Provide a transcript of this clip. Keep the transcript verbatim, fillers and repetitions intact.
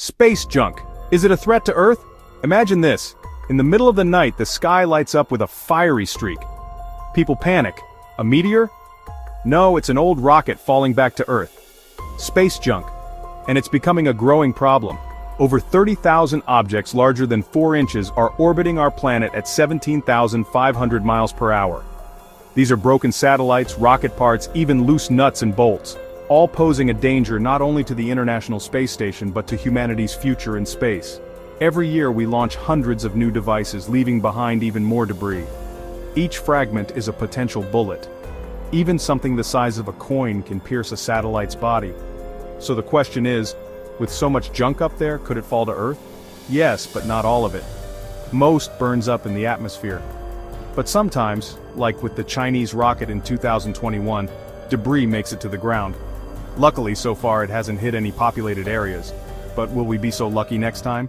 Space junk. Is it a threat to Earth? Imagine this. In the middle of the night, the sky lights up with a fiery streak. People panic. A meteor? No, it's an old rocket falling back to Earth. Space junk. And it's becoming a growing problem. Over thirty thousand objects larger than four inches are orbiting our planet at seventeen thousand five hundred miles per hour. These are broken satellites, rocket parts, even loose nuts and bolts, all posing a danger not only to the International Space Station but to humanity's future in space. Every year we launch hundreds of new devices, leaving behind even more debris. Each fragment is a potential bullet. Even something the size of a coin can pierce a satellite's body. So the question is, with so much junk up there, could it fall to Earth? Yes, but not all of it. Most burns up in the atmosphere. But sometimes, like with the Chinese rocket in two thousand twenty-one, debris makes it to the ground. Luckily so far it hasn't hit any populated areas. But will we be so lucky next time?